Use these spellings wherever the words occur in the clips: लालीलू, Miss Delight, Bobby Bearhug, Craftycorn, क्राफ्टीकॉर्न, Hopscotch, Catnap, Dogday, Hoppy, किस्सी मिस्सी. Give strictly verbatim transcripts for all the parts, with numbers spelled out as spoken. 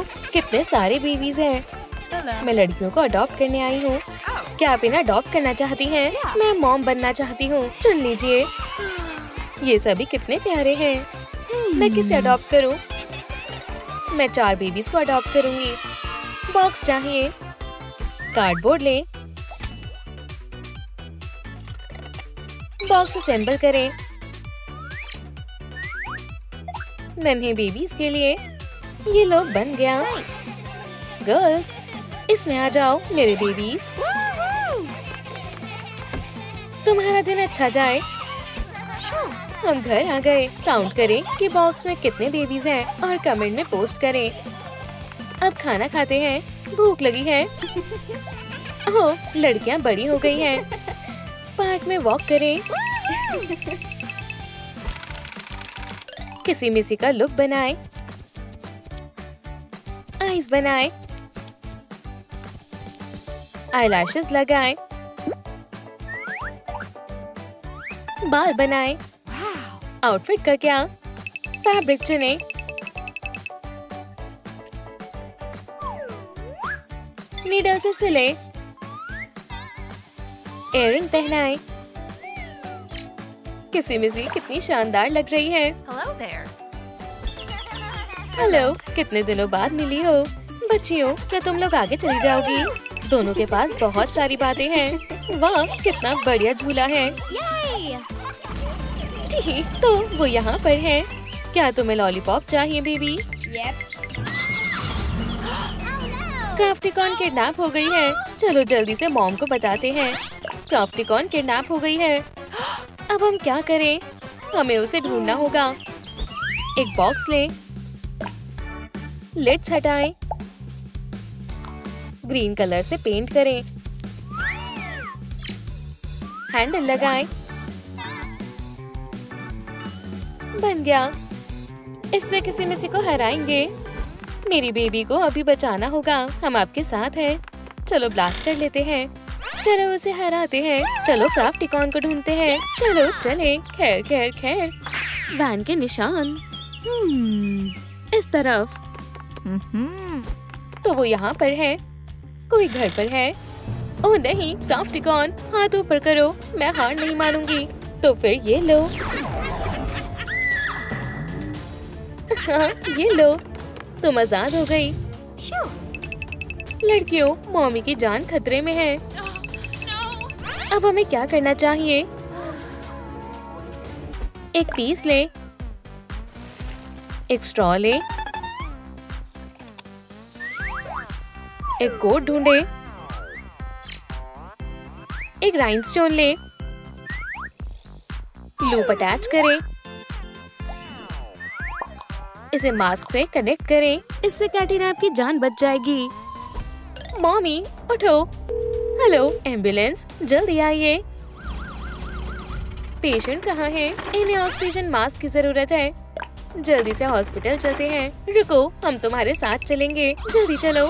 देखो कितने सारे बेबीज हैं। मैं लड़कियों को अडॉप्ट करने आई हूँ। क्या आप इन्हें अडॉप्ट करना चाहती हैं? मैं मॉम बनना चाहती हूँ। चुन लीजिए। ये सभी कितने प्यारे हैं। मैं किसे अडॉप्ट करूँ? मैं चार बेबीज को अडॉप्ट करूँगी। बॉक्स चाहिए। कार्डबोर्ड लें। बॉक्स असेंबल करें। नन्हे बेबीज के लिए ये लोग बन गया। गर्ल्स इसमें आ जाओ मेरे बेबीज। तुम्हारा दिन अच्छा जाए। हम घर आ गए। काउंट करें कि बॉक्स में कितने बेबीज हैं और कमेंट में पोस्ट करें। अब खाना खाते हैं। भूख लगी है। ओह लड़कियां बड़ी हो गई हैं। पार्क में वॉक करें। किसी मिसी का लुक बनाए। आइज बनाए। आईलैशेस लगाए। बाल बनाए। आउटफिट का क्या? फैब्रिक चुने। नीडल से सिले। एयरिंग पहनाए। किसी मिसी कितनी शानदार लग रही है। हेलो, कितने दिनों बाद मिली हो। बच्चियों क्या तुम लोग आगे चली जाओगी? दोनों के पास बहुत सारी बातें हैं। वाह कितना बढ़िया झूला है। ठीक तो वो यहाँ पर है। क्या तुम्हें लॉलीपॉप चाहिए बेबी? क्राफ्टीकॉर्न किडनैप हो गई है। चलो जल्दी से मॉम को बताते हैं। क्राफ्टीकॉर्न किडनैप हो गई है। अब हम क्या करें? हमें उसे ढूंढना होगा। एक बॉक्स लें। लिड्स हटाएं। ग्रीन कलर से पेंट करें। हैंडल लगाएं। बन गया। इससे किसी में से को हराएंगे। मेरी बेबी को अभी बचाना होगा। हम आपके साथ हैं। चलो ब्लास्टर लेते हैं। चलो उसे हराते हैं। चलो क्राफ्टीकॉर्न को ढूंढते हैं। चलो चले। खैर खैर खैर। वैन के निशान इस तरफ। तो वो यहाँ पर है। कोई घर पर है। ओह नहीं क्राफ्टीकॉर्न हाथ ऊपर करो। मैं हार नहीं मानूंगी। तो फिर ये लो। हाँ ये लो। तुम आजाद हो गई। लड़कियों मॉमी की जान खतरे में है। अब हमें क्या करना चाहिए? एक पीस ले। एक स्ट्रॉ ले। एक कोट ढूंढे। एक राइनस्टोन ले। लूप अटैच करें। इसे मास्क से कनेक्ट करें। इससे कैटनैप की जान बच जाएगी। मॉमी उठो। हेलो एम्बुलेंस जल्दी आइए। पेशेंट कहाँ है? इन्हें ऑक्सीजन मास्क की जरूरत है। जल्दी से हॉस्पिटल चलते हैं। रुको हम तुम्हारे साथ चलेंगे। जल्दी चलो।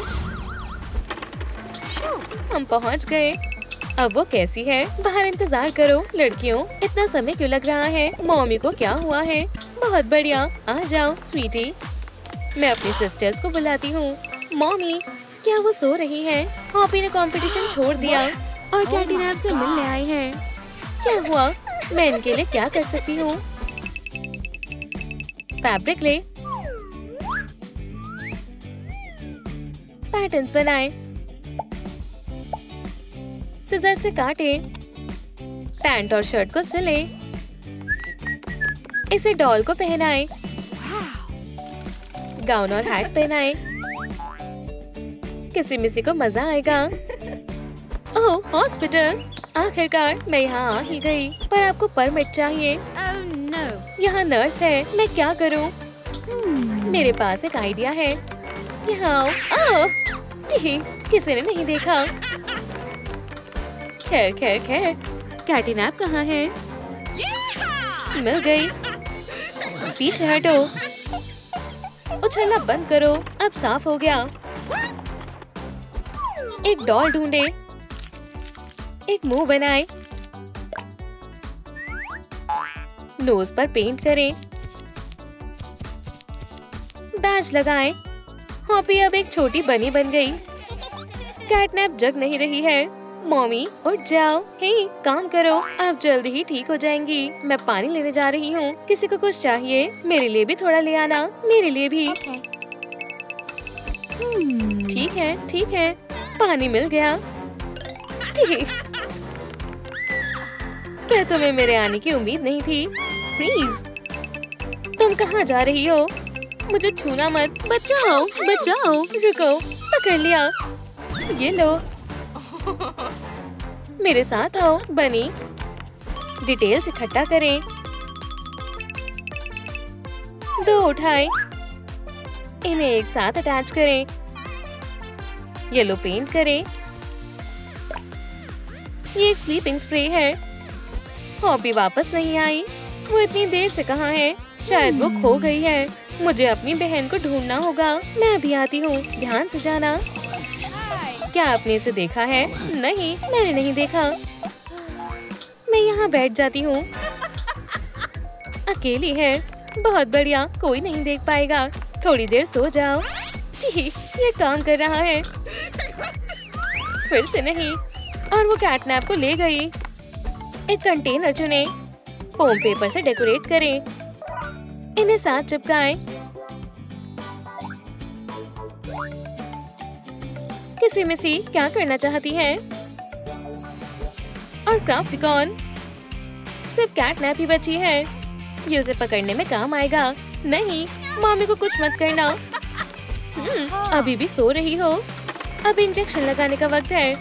हम पहुँच गए। अब वो कैसी है? बाहर इंतजार करो। लड़कियों इतना समय क्यों लग रहा है? मॉमी को क्या हुआ है? बहुत बढ़िया आ जाओ स्वीटी। मैं अपनी सिस्टर्स को बुलाती हूँ। मॉमी क्या वो सो रही है? हॉपी ने कंपटीशन छोड़ दिया और कैटनैप से मिलने आई हैं। क्या हुआ? मैं इनके लिए क्या कर सकती हूँ? फैब्रिक ले। पैटर्न बनाए। सिजर से काटे। पैंट और शर्ट को सिले। इसे डॉल को पहनाए। गाउन और हैट पहनाए। किसी मिसी को मजा आएगा। ओह हॉस्पिटल आखिरकार मैं यहाँ आ ही गई। पर आपको परमिट चाहिए। oh, no. यहाँ नर्स है। मैं क्या करूँ? hmm. मेरे पास एक आइडिया है। यहाँ आओ। ठीक किसी ने नहीं देखा। खैर खैर खैर। कैटनैप कहाँ है? yeah! मिल गई। पीछे हटो। उछलना बंद करो। अब साफ हो गया। एक डॉल ढूंढे। एक मुंह बनाए। नोज पर पेंट करें। बैज लगाएं। हॉपी अब एक छोटी बनी बन गई। कैटनैप जग नहीं रही है। मॉमी उठ जाओ, हे काम करो, आप जल्दी ही ठीक हो जाएंगी। मैं पानी लेने जा रही हूँ, किसी को कुछ चाहिए? मेरे लिए भी थोड़ा ले आना। मेरे लिए भी। ठीक है ठीक है, पानी मिल गया। ठीक, क्या तुम्हें मेरे आने की उम्मीद नहीं थी? प्लीज, तुम कहाँ जा रही हो? मुझे छूना मत। बचाओ बचाओ, रुको, पकड़ लिया। ये लो, मेरे साथ आओ बनी। डिटेल्स इकट्ठा करें। दो उठाए, इन्हें एक साथ अटैच करें। येलो पेंट करें। ये एक स्लीपिंग स्प्रे है। हॉबी वापस नहीं आई। वो इतनी देर से कहाँ है? शायद वो खो गई है। मुझे अपनी बहन को ढूंढना होगा। मैं अभी आती हूँ, ध्यान से जाना। क्या आपने इसे देखा है? नहीं, मैंने नहीं देखा। मैं यहाँ बैठ जाती हूँ। अकेली है, बहुत बढ़िया, कोई नहीं देख पाएगा। थोड़ी देर सो जाओ। ठीक, ये काम कर रहा है। फिर से नहीं। और वो कैटनैप को ले गई। एक कंटेनर चुने, फोम पेपर से डेकोरेट करें, इन्हें साथ चिपकाएं। किसी में सी क्या करना चाहती है? और क्राफ्टिकॉर्न, सिर्फ कैटनैप ही बची है। ये उसे पकड़ने में काम आएगा। नहीं, मम्मी को कुछ मत करना। अभी भी सो रही हो? अब इंजेक्शन लगाने का वक्त है।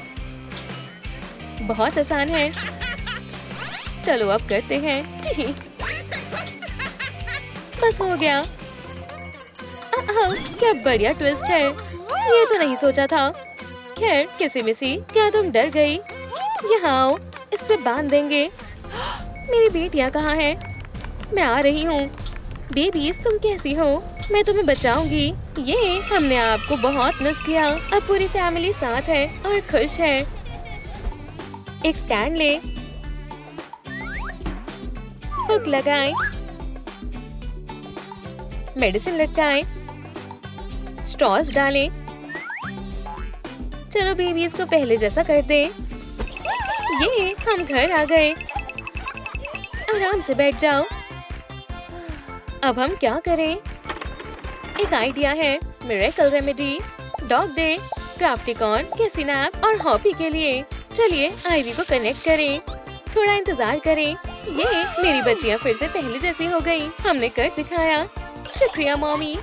बहुत आसान है, चलो अब करते हैं। बस हो गया। आहा, क्या बढ़िया ट्विस्ट है, ये तो नहीं सोचा था। खैर किसी मिसी, क्या तुम डर गई? यहाँ आओ, इससे बांध देंगे। मेरी बेटियाँ कहाँ हैं? मैं आ रही हूँ। बेबीज, तुम कैसी हो? मैं तुम्हें बचाऊंगी। ये, हमने आपको बहुत मिस किया। अब पूरी फैमिली साथ है और खुश है। एक स्टैंड ले, हुक लगाएं, मेडिसिन लटकाएं, स्ट्रॉस डालें। चलो बेबीज को पहले जैसा कर दे। ये, हम घर आ गए। आराम से बैठ जाओ। अब हम क्या करें? एक आइडिया है, मिरेकल रेमेडी, डॉगडे, क्राफ्टिकॉर्न, कैटनैप और हॉपी के लिए। चलिए आईवी को कनेक्ट करें। थोड़ा इंतजार करें। ये, मेरी बच्चियाँ फिर से पहले जैसी हो गई। हमने कर दिखाया। शुक्रिया मॉमी।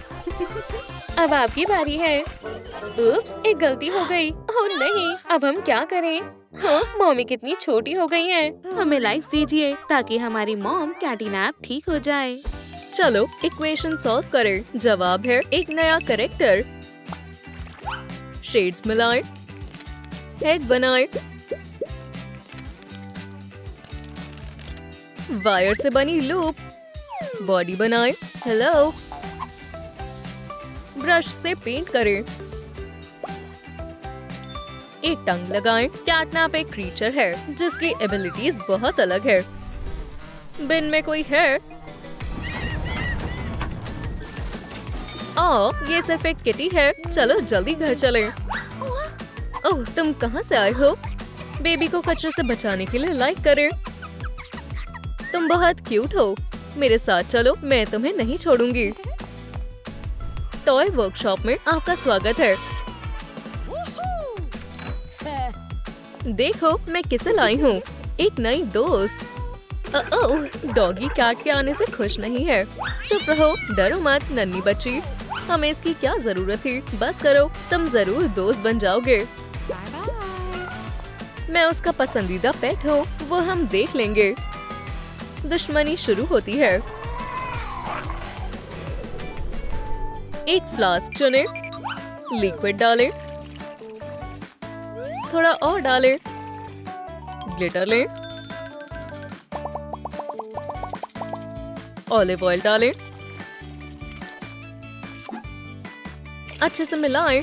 अब आपकी बारी है। उप्स, एक गलती हो गई। ओह नहीं, अब हम क्या करें? हाँ, मॉमी कितनी छोटी हो गई हैं। हमें लाइक्स दीजिए ताकि हमारी मॉम कैटनैप ठीक हो जाए। चलो इक्वेशन सॉल्व करें। जवाब है एक नया करेक्टर। शेड्स मिलाए, हेड बनाए, वायर से बनी लूप, बॉडी बनाए। हेलो, ब्रश से पेंट करें, एक टंग लगाएं। कैटनैप एक क्रीचर है जिसकी एबिलिटीज बहुत अलग है। बिन में कोई है? ओह, ये सिर्फ एक किटी है। चलो जल्दी घर चलें। ओह, तुम कहाँ से आए हो? बेबी को कचरे से बचाने के लिए लाइक करें। तुम बहुत क्यूट हो, मेरे साथ चलो, मैं तुम्हें नहीं छोड़ूंगी। टॉय वर्कशॉप में आपका स्वागत है। देखो मैं किसे लाई हूँ, एक नई दोस्त। ओह, डॉगी कैट के आने से खुश नहीं है। चुप रहो, डरो मत नन्ही बच्ची, हमें इसकी क्या जरूरत थी। बस करो, तुम जरूर दोस्त बन जाओगे। मैं उसका पसंदीदा पेट हूँ, वो हम देख लेंगे। दुश्मनी शुरू होती है। एक फ्लास्क चुने, लिक्विड डालें, थोड़ा और डालें, ग्लिटर लें, ऑलिव ऑयल डालें, अच्छे से मिलाएं,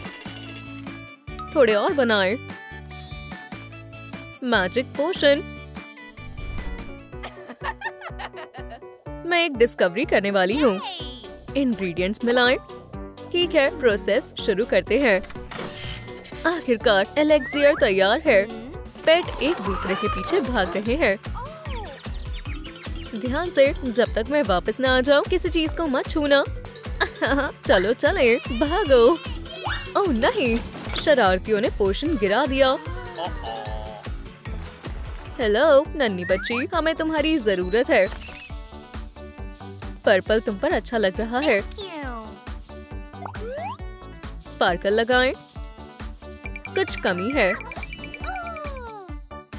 थोड़े और बनाएं, मैजिक पोशन। मैं एक डिस्कवरी करने वाली हूँ। इंग्रेडिएंट्स मिलाएं, ठीक है, प्रोसेस शुरू करते हैं। आखिरकार एलेक्सियर तैयार है। पेट एक दूसरे के पीछे भाग रहे हैं। ध्यान से, जब तक मैं वापस ना आ जाऊं किसी चीज को मत छूना। चलो चले, भागो। ओह नहीं, शरारतियों ने पोषण गिरा दिया। हेलो नन्ही बच्ची, हमें तुम्हारी जरूरत है। पर्पल तुम पर अच्छा लग रहा है। स्पार्कल लगाएं। कुछ कमी है।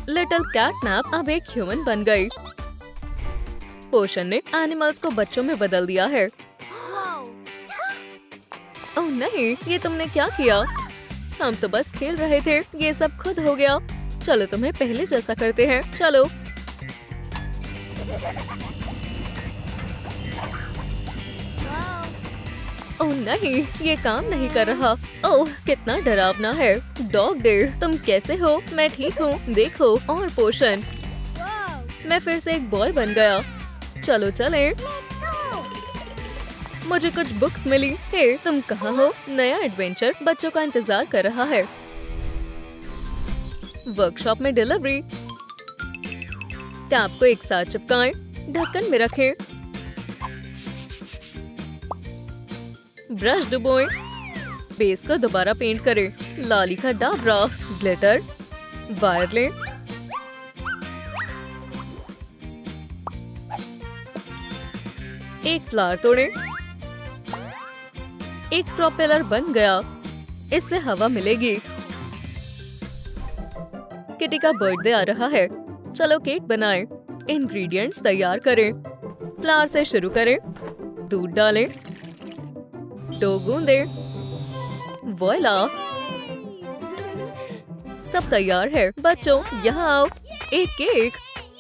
लिटिल कैटनैप अब एक ह्यूमन बन गई। पोषण ने एनिमल्स को बच्चों में बदल दिया है। ओह नहीं, ये तुमने क्या किया? हम तो बस खेल रहे थे, ये सब खुद हो गया। चलो तुम्हें पहले जैसा करते हैं। चलो ओह नहीं, ये काम नहीं कर रहा। ओह कितना डरावना है। डॉगडे तुम कैसे हो? मैं ठीक हूँ। देखो और पोषण, मैं फिर से एक बॉय बन गया। चलो चलें। मुझे कुछ बुक्स मिली। हे तुम कहाँ हो? नया एडवेंचर बच्चों का इंतजार कर रहा है। वर्कशॉप में डिलीवरी। टैप को एक साथ चिपकाएं, ढक्कन में रखें। ब्रश डुबोएं, बेस को दोबारा पेंट करें। लाली का डाबरा, ग्लिटर, वायर लें। एक फ्लावर तोड़ें। एक प्रोपेलर बन गया, इससे हवा मिलेगी। किटी का बर्थडे आ रहा है। चलो केक बनाएं। इंग्रेडिएंट्स तैयार करें। फ्लावर से शुरू करें। दूध डालें, डो गूंदें। वॉयला, सब तैयार है। बच्चों यहाँ आओ, एक केक।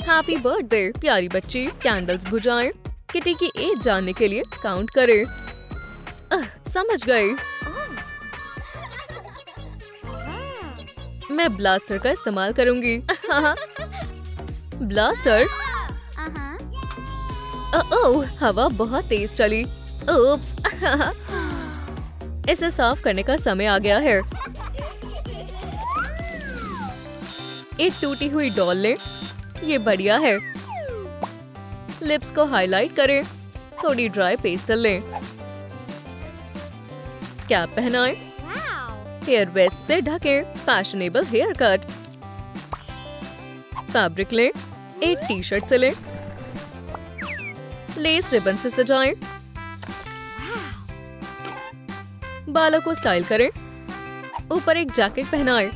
हैप्पी बर्थडे प्यारी बच्ची। कैंडल्स बुझाएं। किटी की एज जानने के लिए काउंट करें। अह, समझ गई। मैं ब्लास्टर का इस्तेमाल करूंगी। ब्लास्टर। ओह, हवा बहुत तेज चली। उप्स। इसे साफ करने का समय आ गया है। एक टूटी हुई डॉल लें, ये बढ़िया है। लिप्स को हाईलाइट करें। थोड़ी ड्राई पेस्टल लें। कैप पहनाएं। हेयर वेस्ट से ढकें। Fashionable hair cut. फैब्रिक लें, एक टी शर्ट से लें। लेस रिबन से सजाएं। बालों को स्टाइल करें। ऊपर एक जैकेट पहनाएं।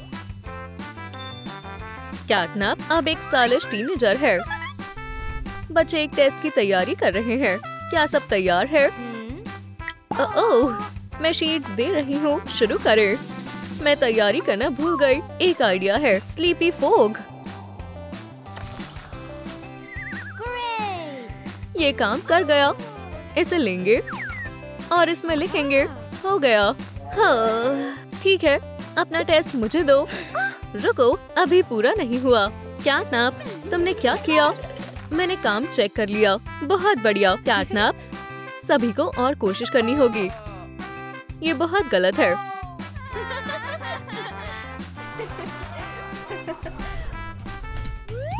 कैटनैप अब एक स्टाइलिश टीनेजर है। बच्चे एक टेस्ट की तैयारी कर रहे हैं। क्या सब तैयार है? ओह, मैं शीट्स दे रही हूँ। शुरू करें। मैं तैयारी करना भूल गई। एक आइडिया है, स्लीपी फोग। ये काम कर गया। इसे लेंगे और इसमें लिखेंगे। हो गया। ठीक है, अपना टेस्ट मुझे दो। रुको, अभी पूरा नहीं हुआ। कैटनैप तुमने क्या किया? मैंने काम चेक कर लिया। बहुत बढ़िया कैटनैप, सभी को और कोशिश करनी होगी। ये बहुत गलत है।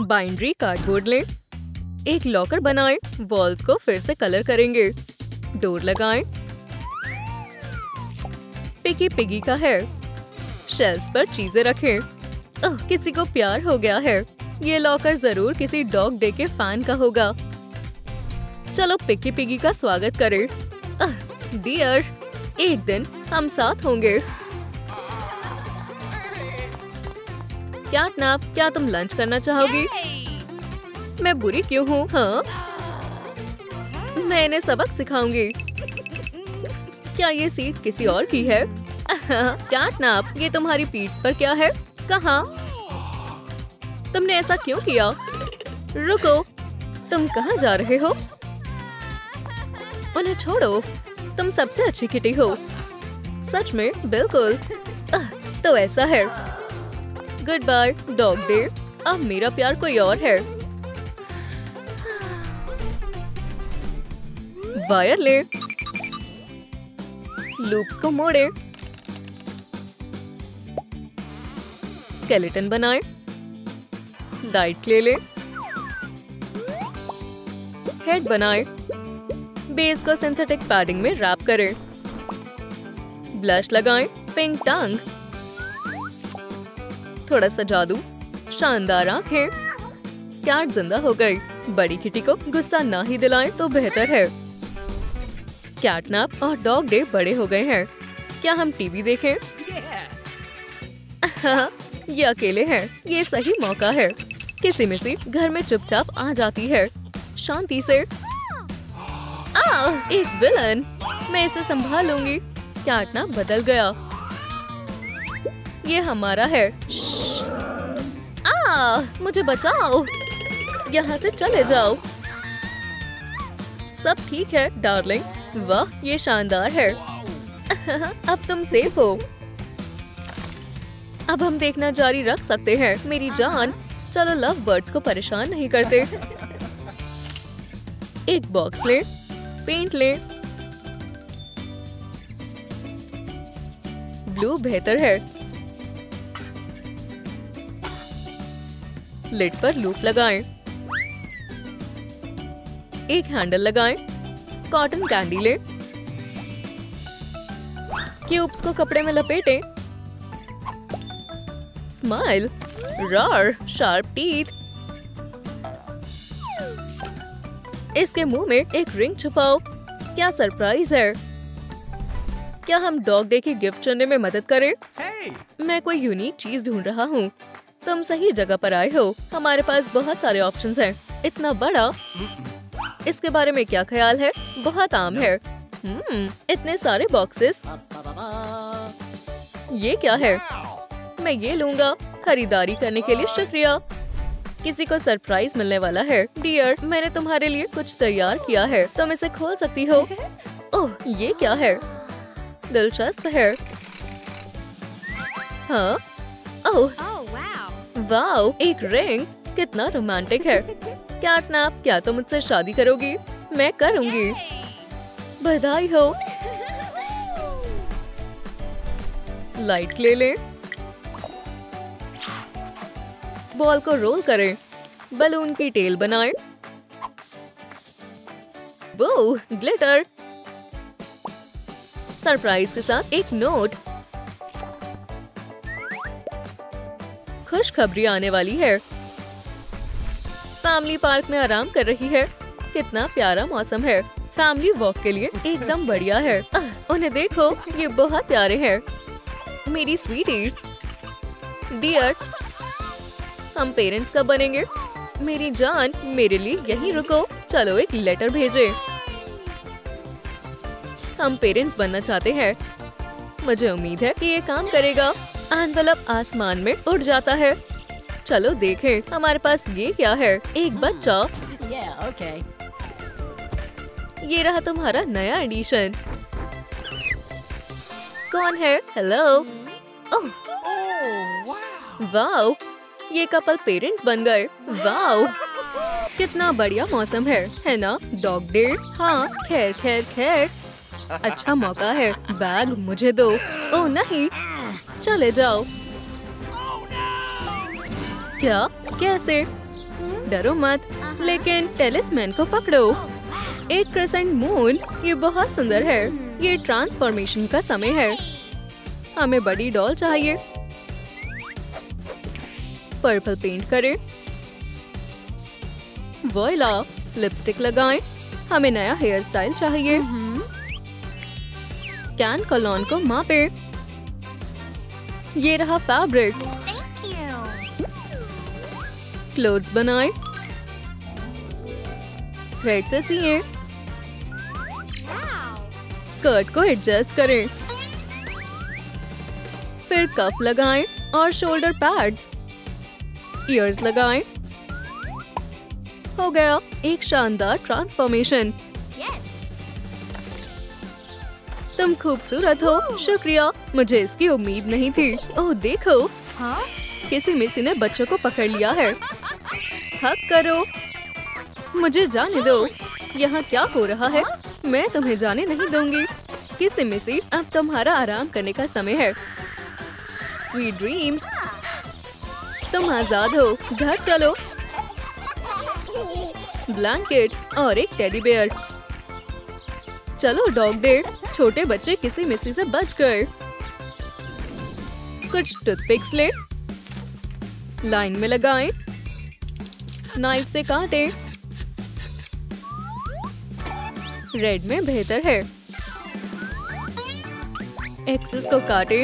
बाइंड्री कार्डबोर्ड लें, एक लॉकर बनाएं। वॉल्स को फिर से कलर करेंगे। डोर लगाएं। पिकी पिगी का है। शेल्स पर चीजें रखें। ओह, किसी को प्यार हो गया है। ये लॉकर जरूर किसी डॉग डे के फैन का होगा। चलो पिकी पिगी का स्वागत करें। डियर, एक दिन हम साथ होंगे। कैटनैप, क्या तुम लंच करना चाहोगी? मैं बुरी क्यों हूँ? हाँ, मैं इन्हें सबक सिखाऊंगी। क्या ये सीट किसी और की है? कैटनैप, ये तुम्हारी पीठ पर क्या है? कहाँ? तुमने ऐसा क्यों किया? रुको, तुम कहाँ जा रहे हो? उन्हें छोड़ो, तुम सबसे अच्छी किटी हो। सच में? बिल्कुल। तो ऐसा है। गुड बाय डॉग डे, अब मेरा प्यार कोई और है। वायर ले, लूप्स को मोड़ें, स्केलेटन बनाएं, लाइट ले लें, हेड बनाएं, बेस को सिंथेटिक पैडिंग में रैप करें, ब्लश लगाएं, पिंक टंग, थोड़ा सा जादू, शानदार आंखें, कैट जिंदा हो गई। बड़ी किटी को गुस्सा ना ही दिलाएं तो बेहतर है। कैटनैप और डॉग डे बड़े हो गए हैं। क्या हम टीवी देखें? हाँ, ये अकेले हैं। ये सही मौका है। किसी में से घर में चुपचाप आ जाती है, शांति से। आह, एक विलन। मैं इसे संभालूंगी। कैटनैप बदल गया। ये हमारा है। आ, मुझे बचाओ, यहाँ से चले जाओ। सब ठीक है डार्लिंग, वाह ये शानदार है। अब तुम सेफ हो। अब हम देखना जारी रख सकते हैं मेरी जान। चलो लव बर्ड्स को परेशान नहीं करते। एक बॉक्स ले, पेंट ले, ब्लू बेहतर है। लिड पर लूप लगाएं, एक हैंडल लगाएं, कॉटन कैंडी ले, क्यूब्स को कपड़े में लपेटें, स्माइल, रॉर, शार्प टीथ। इसके मुंह में एक रिंग छुपाओ। क्या सरप्राइज है। क्या हम डॉग डे की गिफ्ट चुनने में मदद करें? hey! मैं कोई यूनिक चीज ढूंढ रहा हूँ। तुम सही जगह पर आए हो। हमारे पास बहुत सारे ऑप्शंस हैं। इतना बड़ा, इसके बारे में क्या ख्याल है? बहुत आम है। हम्म, इतने सारे बॉक्सेस। ये क्या है? मैं ये लूँगा। खरीदारी करने के लिए शुक्रिया। किसी को सरप्राइज मिलने वाला है। डियर, मैंने तुम्हारे लिए कुछ तैयार किया है, तुम इसे खोल सकती हो। ओह, ये क्या है? दिलचस्प है। हाँ, ओह वाओ, एक रिंग। कितना रोमांटिक है। कैटनैप, क्या तुम मुझसे शादी करोगी? मैं करूंगी। बधाई हो। लाइट ले लें, बॉल को रोल करें, बलून की टेल बनाएं, वो ग्लिटर, सरप्राइज के साथ एक नोट। खुश खबरी आने वाली है। फैमिली पार्क में आराम कर रही है। कितना प्यारा मौसम है। फैमिली वॉक के लिए एकदम बढ़िया है। उन्हें देखो, ये बहुत प्यारे हैं। मेरी स्वीटी, डियर, हम पेरेंट्स कब बनेंगे? मेरी जान, मेरे लिए यहीं रुको। चलो एक लेटर भेजें। हम पेरेंट्स बनना चाहते हैं। मुझे उम्मीद है कि ये काम करेगा। एनवलप आसमान में उड़ जाता है। चलो देखें, हमारे पास ये क्या है? एक बच्चा। yeah, okay. ये रहा तुम्हारा नया एडिशन। कौन है? हेलो, ओह वाओ, ये कपल पेरेंट्स बन गए। वाओ, कितना बढ़िया मौसम है, है ना डॉग डे? हाँ, खैर खैर खैर, अच्छा मौका है। बैग मुझे दो। ओह नहीं, चले जाओ। क्या? कैसे? डरो मत, लेकिन टेलिसमैन को पकड़ो। एक क्रेसेंट मून, ये बहुत सुंदर है। ये ट्रांसफॉर्मेशन का समय है। हमें बड़ी डॉल चाहिए। पर्पल पेंट करें, वॉयला, लिपस्टिक लगाएं। हमें नया हेयर स्टाइल चाहिए। कैन कॉलॉन को मापे। ये रहा फैब्रिक। क्लोथ्स बनाएं, थ्रेड से सिएं, स्कर्ट को एडजस्ट करें, फिर कफ लगाएं और शोल्डर पैड्स, इयर्स लगाएं। हो गया, एक शानदार ट्रांसफॉर्मेशन। तुम खूबसूरत हो। शुक्रिया, मुझे इसकी उम्मीद नहीं थी। ओह देखो, किसी मिसी ने बच्चों को पकड़ लिया है। हक करो। मुझे जाने दो। यहाँ क्या हो रहा है? मैं तुम्हें जाने नहीं दूंगी। किसी मिसी, अब तुम्हारा आराम करने का समय है। स्वीट ड्रीम्स, तुम आजाद हो, घर चलो। ब्लैंकेट और एक टेडी बेयर। चलो डॉगडे, छोटे बच्चे किसी मिसी से बच गए। कुछ टूथपिक्स ले, लाइन में लगाएं, नाइफ से काटे, रेड में बेहतर है। एक्सेस को काटे,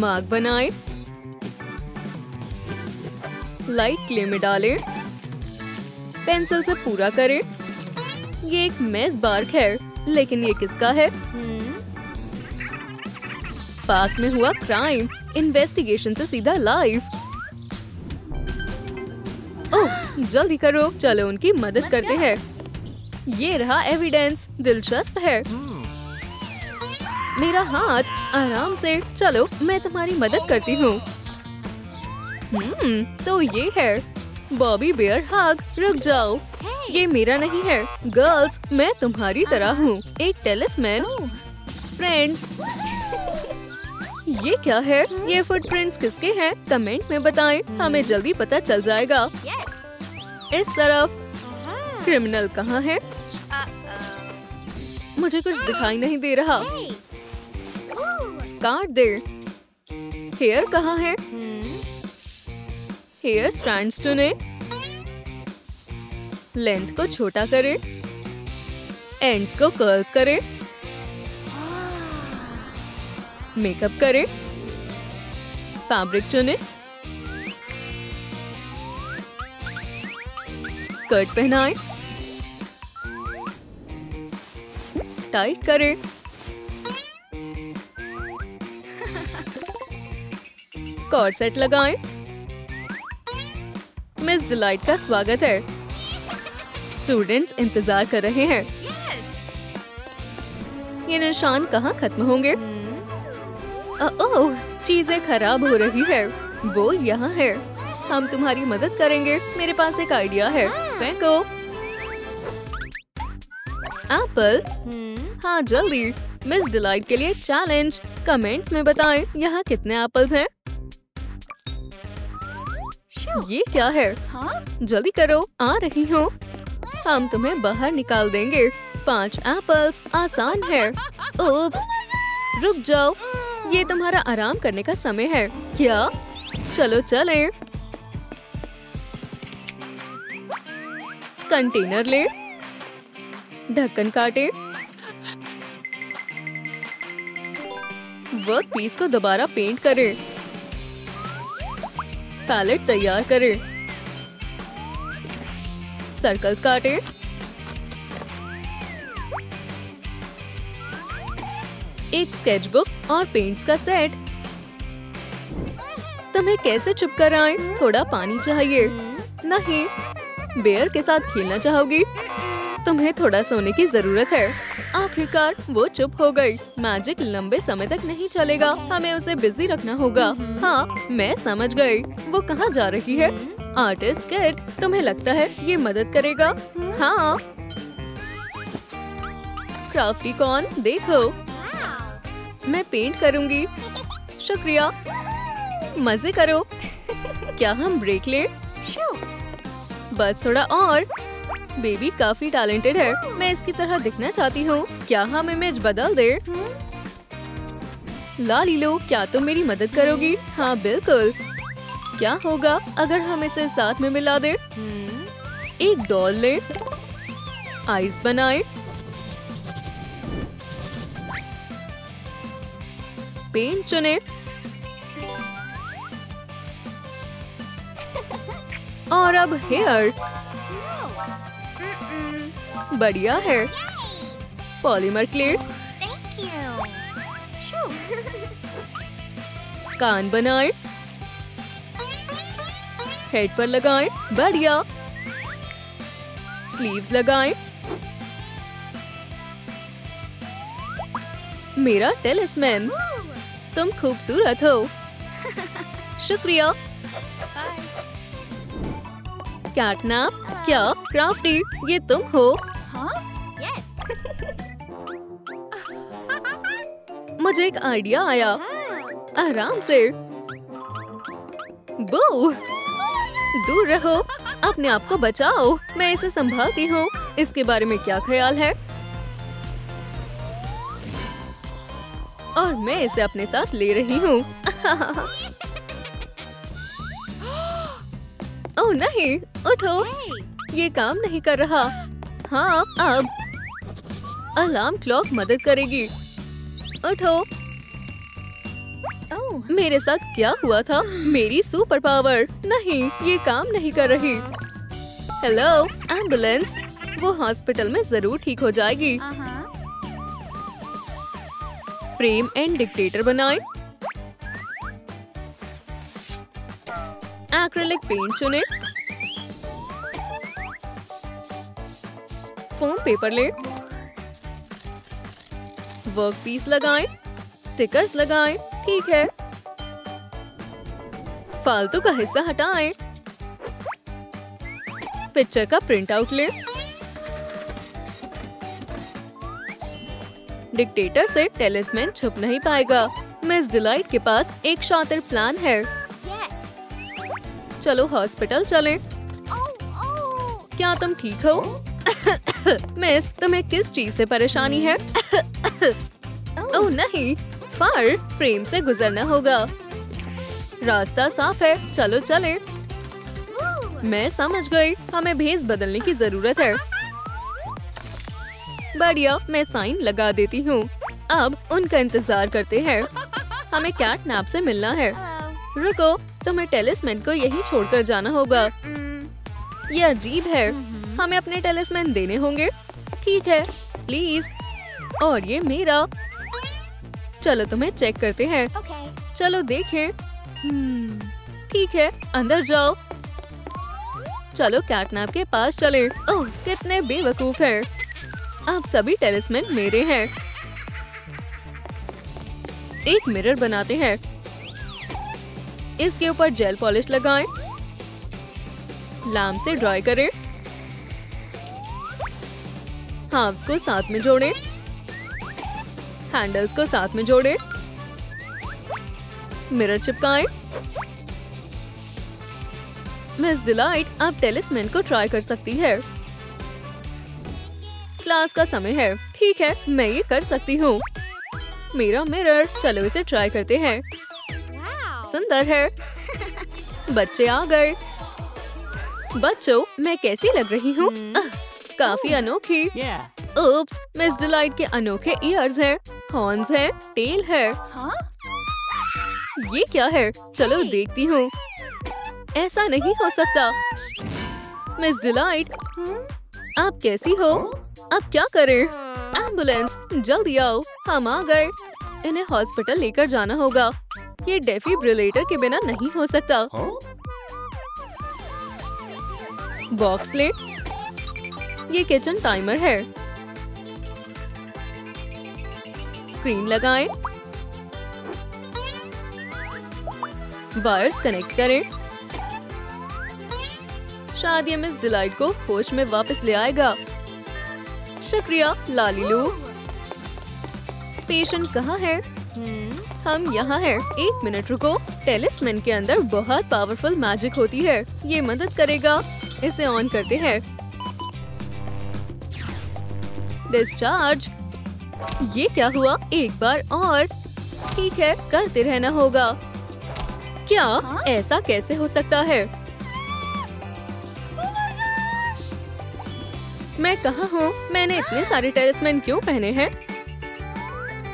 मार्क बनाएं, लाइट क्ले में डालें, पेंसिल से पूरा करें। ये एक मेस बार्क है, लेकिन ये किसका है? पार्क में हुआ क्राइम, इन्वेस्टिगेशन से सीधा लाइफ। ओह, जल्दी करो, चलो उनकी मदद करते हैं। ये रहा एविडेंस, दिलचस्प है। मेरा हाथ, आराम से, चलो मैं तुम्हारी मदद करती हूँ। हम्म, तो ये है बॉबी बेयर हग। रुक जाओ, ये मेरा नहीं है। गर्ल्स, मैं तुम्हारी तरह हूँ, एक टेलिसमैन। फ्रेंड्स, ये क्या है? ये फुटप्रिंट्स किसके हैं? कमेंट में बताएं, हमें जल्दी पता चल जाएगा। इस तरफ क्रिमिनल कहाँ है? मुझे कुछ दिखाई नहीं दे रहा। काट दे। हेयर कहाँ है? हेयर स्ट्रैंड्स चुने, लेंथ को छोटा करें, एंड्स को कर्ल्स करें, मेकअप करें, फैब्रिक चुने, स्कर्ट पहनाएं, टाइट करें, कॉर्सेट लगाएं। मिस डिलाइट का स्वागत है। स्टूडेंट्स इंतजार कर रहे हैं। ये निशान कहाँ खत्म होंगे? ओह, चीजें खराब हो रही है। वो यहाँ है, हम तुम्हारी मदद करेंगे। मेरे पास एक आइडिया है, फेंको। एप्पल। हाँ जल्दी, मिस डिलाइट के लिए चैलेंज। कमेंट्स में बताएं यहाँ कितने एप्पल्स हैं। ये क्या है? जल्दी करो, आ रही हूँ, हम तुम्हें बाहर निकाल देंगे। पांच एप्पल्स, आसान है। ओप्स, रुक जाओ, ये तुम्हारा आराम करने का समय है। क्या? चलो चले। कंटेनर ले, ढक्कन काटे, वर्क पीस को दोबारा पेंट करें, पैलेट तैयार करें, सर्कल्स काटे, एक स्केचबुक और पेंट्स का सेट। तुम्हें कैसे चुप कर आए? थोड़ा पानी चाहिए। नहीं, बेयर के साथ खेलना चाहोगी? तुम्हें थोड़ा सोने की जरूरत है। आखिरकार वो चुप हो गई। मैजिक लंबे समय तक नहीं चलेगा, हमें उसे बिजी रखना होगा। हाँ, मैं समझ गई, वो कहाँ जा रही है। आर्टिस्ट किट, तुम्हें लगता है ये मदद करेगा? हाँ। क्राफ्टीकॉर्न, देखो मैं पेंट करूंगी। शुक्रिया, मजे करो। क्या हम ब्रेक ले? बस थोड़ा और। बेबी काफी टैलेंटेड है, मैं इसकी तरह दिखना चाहती हूँ। क्या हम इमेज बदल दे? लालीलू, क्या तुम मेरी मदद करोगी? हाँ बिल्कुल। क्या होगा अगर हम इसे साथ में मिला दे? एक डॉल ले, आइस बनाए, पेंट चुने और अब हेयर। बढ़िया है। पॉलीमर क्ले, कान बनाए, हेड पर लगाए, बढ़िया। स्लीव्स लगाए। मेरा टेलिसमैन, तुम खूबसूरत हो। शुक्रिया। कैटनैप, क्या क्राफ्टी ये तुम हो? हाँ, यस। मुझे एक आइडिया आया, आराम से। बू! दूर रहो, अपने आप को बचाओ, मैं इसे संभालती हूँ। इसके बारे में क्या ख्याल है? और मैं इसे अपने साथ ले रही हूँ। ओह नहीं, उठो, ये काम नहीं कर रहा। हाँ, अब अलार्म क्लॉक मदद करेगी। उठो। oh. मेरे साथ क्या हुआ था? मेरी सुपर पावर। नहीं, ये काम नहीं कर रही। हेलो एम्बुलेंस, वो हॉस्पिटल में जरूर ठीक हो जाएगी। uh -huh. Frame and dictator बनाएं। एक्रेलिक पेंट चुनें। फोम पेपर लें, वर्क पीस लगाएं, स्टिकर्स लगाएं, ठीक है। फालतू का हिस्सा हटाएं। पिक्चर का प्रिंट आउट लें। डिक्टेटर से टेलिसमैन छुप नहीं पाएगा। मिस डिलाइट के पास एक शातिर प्लान है। चलो हॉस्पिटल चलें। क्या तुम ठीक हो? मिस, तुम्हें किस चीज से परेशानी है? ओह नहीं, फार फ्रेम से गुजरना होगा। रास्ता साफ है, चलो चलें। मैं समझ गई, हमें भेस बदलने की जरूरत है। बढ़िया, मैं साइन लगा देती हूँ। अब उनका इंतजार करते हैं। हमें कैटनैप से मिलना है। रुको, तुम्हें टेलिसमैन को यही छोड़कर जाना होगा। ये अजीब है, हमें अपने टेलिसमैन देने होंगे। ठीक है, प्लीज। और ये मेरा। चलो तुम्हें चेक करते हैं। okay. चलो देखें। ठीक है, अंदर जाओ। चलो कैटनैप के पास चलें। ओह, कितने बेवकूफ हैं। आप सभी टेलिसमैन मेरे हैं। एक मिरर बनाते हैं। इसके ऊपर जेल पॉलिश लगाएं। लैम्प से ड्राई करें। हाफ्स को साथ में जोड़ें। हैंडल्स को साथ में जोड़ें। मिरर चिपकाएं। मिस डिलाइट, आप टेलिसमैन को ट्राई कर सकती है। क्लास का समय है। ठीक है, मैं ये कर सकती हूँ। मेरा मिरर, चलो इसे ट्राई करते हैं। सुंदर है। बच्चे आ गए। बच्चों, मैं कैसी लग रही हूँ? काफी अनोखी। उप्स, मिस डिलाइट के अनोखे इयर्स हैं, हॉर्न्स हैं, टेल है। ये क्या है? चलो देखती हूँ। ऐसा नहीं हो सकता। मिस डिलाइट, आप कैसी हो? अब क्या करें? एम्बुलेंस, जल्दी आओ, हम आ गए। इन्हें हॉस्पिटल लेकर जाना होगा। ये डेफिब्रिलेटर के बिना नहीं हो सकता। बॉक्स ले। ये किचन टाइमर है। स्क्रीन लगाएं। वायर्स कनेक्ट करें। शायद ये मिस डिलाइट को होश में वापस ले आएगा। शुक्रिया लालीलू। पेशेंट कहाँ है? हम यहाँ हैं। एक मिनट रुको, टेलिसमैन के अंदर बहुत पावरफुल मैजिक होती है। ये मदद करेगा। इसे ऑन करते हैं। डिस्चार्ज। ये क्या हुआ? एक बार और। ठीक है, करते रहना होगा। क्या हा? ऐसा कैसे हो सकता है? मैं कहाँ हूँ? मैंने इतने सारे टेलिसमैन क्यों पहने हैं?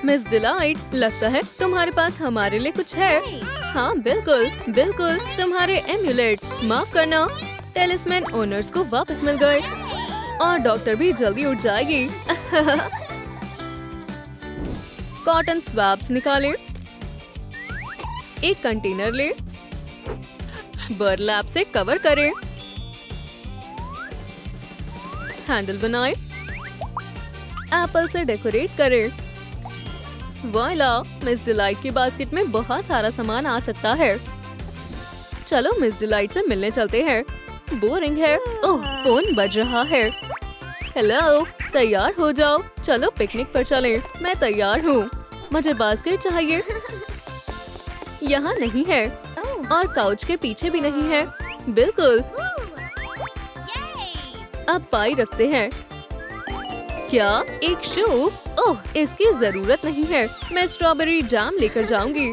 मिस डिलाइट, लगता है तुम्हारे पास हमारे लिए कुछ है। हाँ बिल्कुल बिल्कुल, तुम्हारे एम्यूलेट्स। माफ करना, टेलिसमैन ओनर्स को वापस मिल गए। और डॉक्टर भी जल्दी उठ जाएगी। कॉटन स्वैब्स निकालें। एक कंटेनर ले, बर्लैप से कवर करें। हैंडल बनाएं। एप्पल से डेकोरेट करें। वॉयला, मिस डिलाइट की बास्केट में बहुत सारा सामान आ सकता है। चलो मिस डिलाइट से मिलने चलते हैं। बोरिंग है। ओह, फोन बज रहा है। हेलो, तैयार हो जाओ, चलो पिकनिक पर चलें। मैं तैयार हूँ। मुझे बास्केट चाहिए। यहाँ नहीं है और काउच के पीछे भी नहीं है। बिल्कुल। अब पाई रखते हैं। क्या एक शू? ओह, इसकी जरूरत नहीं है। मैं स्ट्रॉबेरी जाम लेकर जाऊंगी।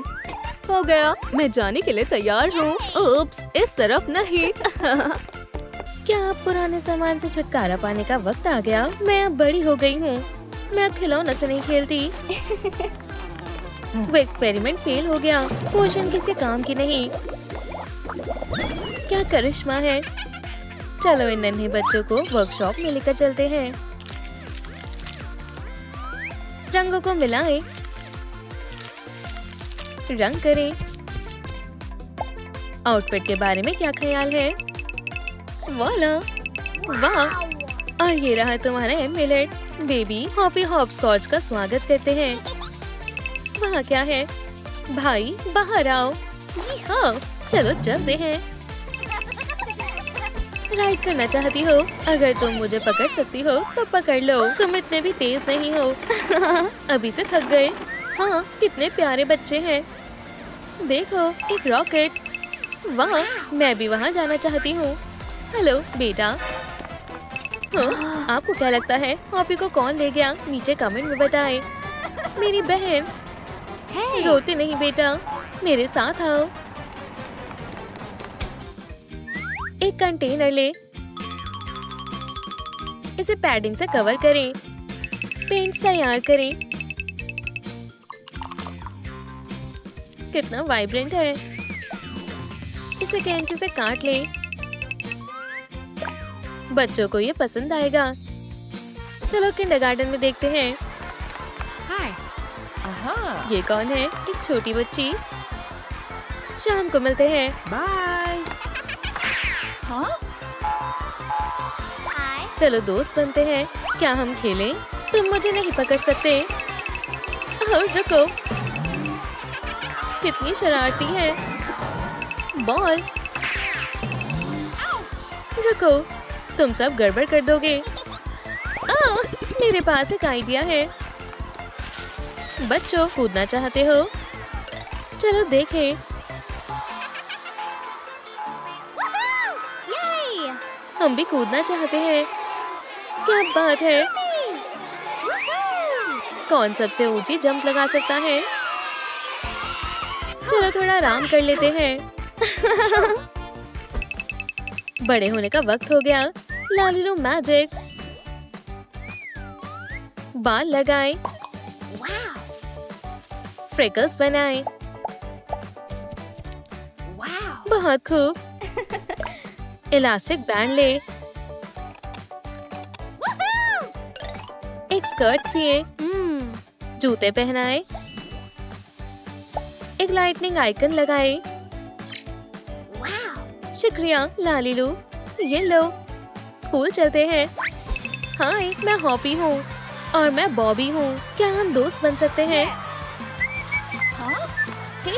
हो गया, मैं जाने के लिए तैयार हूँ। उप्स, इस तरफ नहीं। क्या आप पुराने सामान से छुटकारा पाने का वक्त आ गया? मैं अब बड़ी हो गई हूँ। मैं अब खिलौने से नहीं खेलती। वो एक्सपेरिमेंट फेल हो गया। पोषण किसी काम की नहीं। क्या करिश्मा है। चलो इन नन्हे बच्चों को वर्कशॉप में लेकर चलते हैं। रंगों को मिलाएं, रंग करें। आउटफिट के बारे में क्या ख्याल है? वाला, वाह! और ये रहा तुम्हारा एमलेट। बेबी हॉपी हॉपस्कॉच का स्वागत करते हैं। वहाँ क्या है? भाई बाहर आओ। हाँ, चलो चलते हैं। राइड करना चाहती हो? अगर तुम मुझे पकड़ सकती हो तो पकड़ लो। तुम इतने भी तेज नहीं हो। अभी से थक गए? हाँ, कितने प्यारे बच्चे हैं। देखो, एक रॉकेट। वाह, मैं भी वहाँ जाना चाहती हूँ। हेलो बेटा। हाँ, आपको क्या लगता है हॉपी को कौन ले गया? नीचे कमेंट में बताएं। मेरी बहन। hey. रोते नहीं बेटा, मेरे साथ आओ। एक कंटेनर ले, इसे पैडिंग से कवर करें। पेंट्स तैयार करें। कितना वाइब्रेंट है। इसे कैंची से काट लें। बच्चों को ये पसंद आएगा। चलो किंडरगार्टन में देखते हैं। हाय। आहा। ये कौन है? एक छोटी बच्ची। शाम को मिलते हैं। बाय। हाँ? चलो दोस्त बनते हैं। क्या हम खेलें? तुम मुझे नहीं पकड़ सकते। और रुको, कितनी शरारती है। बॉल। रुको, तुम सब गड़बड़ कर दोगे। ओह, मेरे पास एक आइडिया है। बच्चों, कूदना चाहते हो? चलो देखें। हम भी कूदना चाहते हैं। क्या बात है। कौन सबसे ऊंची जंप लगा सकता है? चलो थोड़ा आराम कर लेते हैं। बड़े होने का वक्त हो गया। लालीलू मैजिक। बाल लगाएं, फ्रिकल्स बनाएं। बहुत खूब। इलास्टिक बैंड ले, एक स्कर्ट सिए, जूते पहनाए, एक लाइटनिंग आइकन लगाए। शुक्रिया लालीलू। ये लो, स्कूल चलते हैं। हाय, मैं हॉपी हूँ और मैं बॉबी हूँ। क्या हम दोस्त बन सकते हैं? हाँ? हे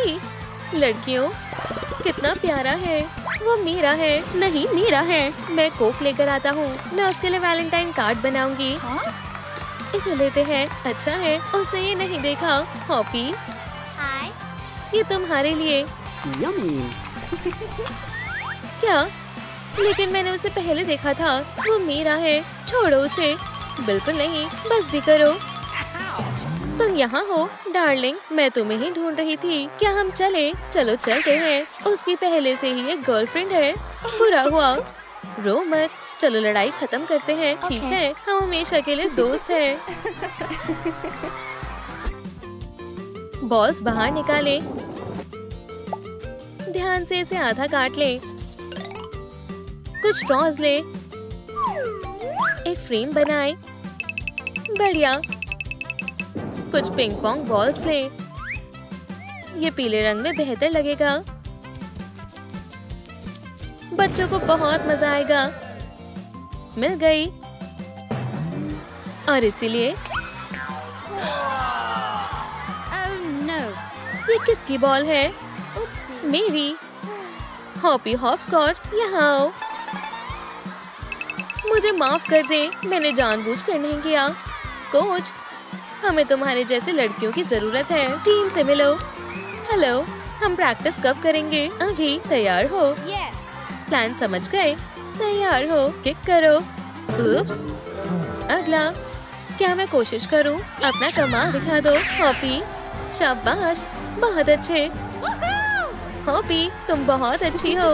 लड़कियों, कितना प्यारा है। वो मेरा है। नहीं, मेरा है। मैं कोक लेकर आता हूँ। मैं उसके लिए वैलेंटाइन कार्ड बनाऊंगी। हाँ? इसे लेते हैं। अच्छा है, उसने ये नहीं देखा। हॉपी, ये तुम्हारे लिए। क्या? लेकिन मैंने उसे पहले देखा था। वो मेरा है। छोड़ो उसे। बिल्कुल नहीं। बस भी करो। तुम यहाँ हो डार्लिंग, मैं तुम्हें ही ढूंढ रही थी। क्या हम चले? चलो चलते हैं। उसकी पहले से ही एक गर्लफ्रेंड है। बुरा हुआ। रो मत। चलो लड़ाई खत्म करते हैं। ठीक okay. है, हम हमेशा के लिए दोस्त हैं। बॉल्स बाहर निकाले। ध्यान से इसे आधा काट ले। कुछ स्ट्रॉज ले। एक फ्रेम बनाए। बढ़िया। कुछ पिंग पोंग बॉल्स ले। ये पीले रंग में बेहतर लगेगा। बच्चों को बहुत मजा आएगा। मिल गई। और इसीलिए oh, no. ये किसकी बॉल है? Oopsie. मेरी। हॉपी हॉपस्कॉच, यहाँ आओ। मुझे माफ कर दे, मैंने जानबूझकर नहीं किया। कोच, हमें तुम्हारे जैसे लड़कियों की जरूरत है। टीम से मिलो। हेलो, हम प्रैक्टिस कब करेंगे? अभी तैयार हो? यस। प्लान समझ गए? तैयार हो? किक करो। उप्स। अगला, क्या मैं कोशिश करूं? अपना कमाल दिखा दो। हॉपी, शाबाश, बहुत अच्छे। हॉपी, तुम बहुत अच्छी हो।